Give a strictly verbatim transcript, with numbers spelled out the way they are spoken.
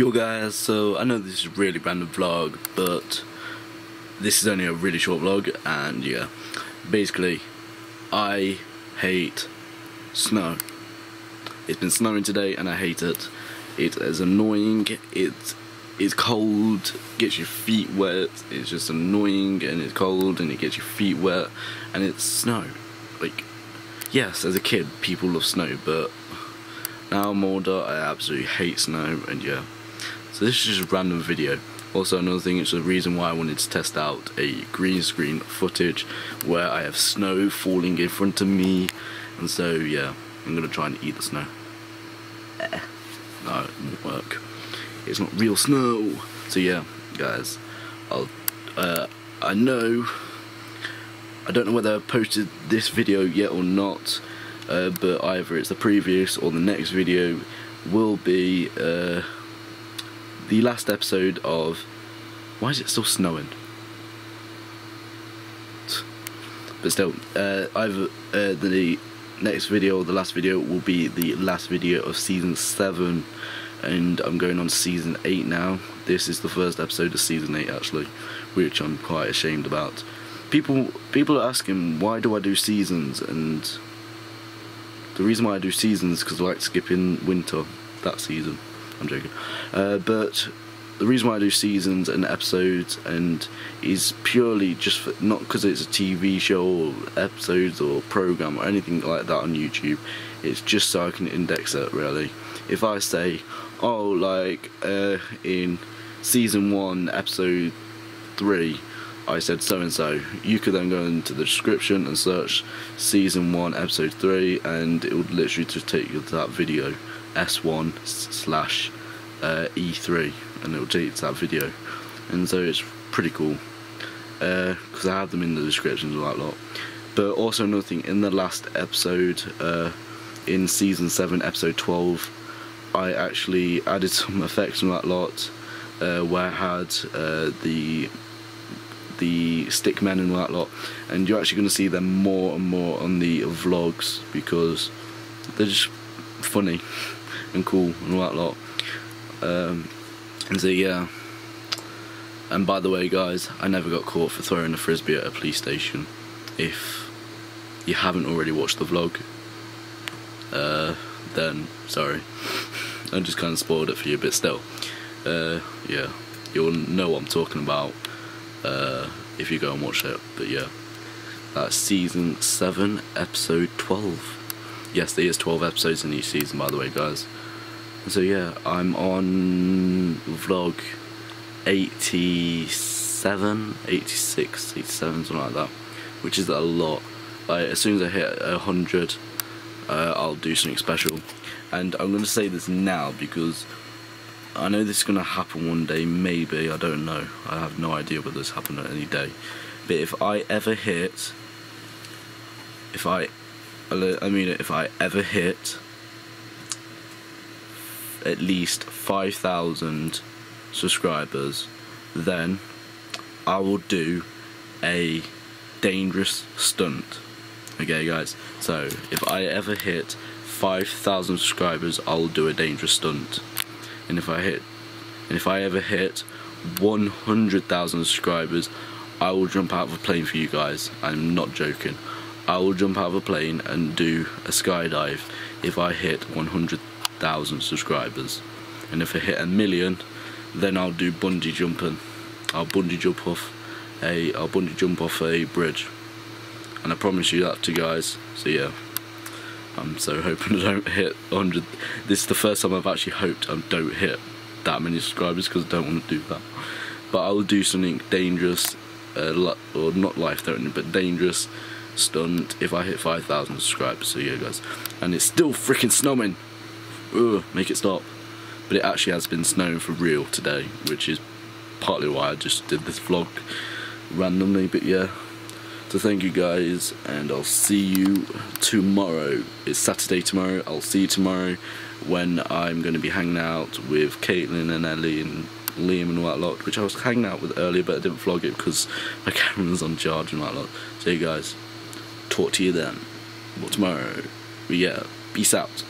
Yo guys, so I know this is a really random vlog, but this is only a really short vlog, and yeah, basically, I hate snow. It's been snowing today, and I hate it. It is annoying, it, it's cold, gets your feet wet, it's just annoying, and it's cold, and it gets your feet wet, and it's snow. Like, yes, as a kid, people love snow, but now I'm older, I absolutely hate snow, and yeah. So this is just a random video. Also, another thing, it's the reason why I wanted to test out a green screen footage where I have snow falling in front of me, and so yeah, I'm gonna try and eat the snow. No, it won't work. It's not real snow. So yeah, guys, I'll. Uh, I know. I don't know whether I posted this video yet or not. Uh, but either it's the previous or the next video will be uh, the last episode of... Why is it still snowing? But still, uh, either uh, the next video or the last video will be the last video of season seven, and I'm going on season eight now. This is the first episode of season eight actually, which I'm quite ashamed about. People, people are asking, why do I do seasons? And the reason why I do seasons is because I like skipping winter that season. I'm joking. Uh, but the reason why I do seasons and episodes and is purely just for, not because it's a T V show or episodes or program or anything like that on YouTube. It's just so I can index it, really. If I say, oh, like uh, in season one, episode three, I said so and so, you could then go into the description and search season one episode three, and it would literally just take you to that video, S one slash E three, and it will take you to that video. And so it's pretty cool because uh, I have them in the descriptions a lot. But also another thing, in the last episode, uh, in season seven episode twelve, I actually added some effects from that lot uh, where I had uh, the the stick men and all that lot, and you're actually going to see them more and more on the vlogs because they're just funny and cool and all that lot. Um, and so yeah, and by the way guys, I never got caught for throwing a frisbee at a police station. If you haven't already watched the vlog, uh, then sorry, I just kind of spoiled it for you, but still, uh, yeah, you'll know what I'm talking about Uh, if you go and watch it. But yeah, that's season seven episode twelve. Yes, there is twelve episodes in each season, by the way guys. So yeah, I'm on vlog eighty-seven, eighty-six, eighty-seven, something like that, which is a lot. I, as soon as I hit one hundred, uh, I'll do something special. And I'm going to say this now because I know this is going to happen one day, maybe, I don't know. I have no idea whether this happened on any day. But if I ever hit, if I, I mean it, if I ever hit at least five thousand subscribers, then I will do a dangerous stunt. Okay guys, so if I ever hit five thousand subscribers, I'll do a dangerous stunt. And if I hit, and if I ever hit one hundred thousand subscribers, I will jump out of a plane for you guys. I'm not joking. I will jump out of a plane and do a skydive if I hit one hundred thousand subscribers. And if I hit a million, then I'll do bungee jumping. I'll bungee jump off a, I'll bungee jump off a bridge. And I promise you that, too, guys. So yeah. I'm so hoping I don't hit one hundred. This is the first time I've actually hoped I don't hit that many subscribers because I don't want to do that. But I'll do something dangerous, uh, or not life-threatening, but dangerous stunt if I hit five thousand subscribers. So yeah, guys. And it's still freaking snowing. Ugh, make it stop. But it actually has been snowing for real today, which is partly why I just did this vlog randomly. But yeah. So thank you guys, and I'll see you tomorrow. It's Saturday tomorrow. I'll see you tomorrow when I'm going to be hanging out with Caitlin and Ellie and Liam and all that lot, which I was hanging out with earlier, but I didn't vlog it because my camera was on charge and all that lot. So you guys, talk to you then. Well, tomorrow. But yeah, peace out.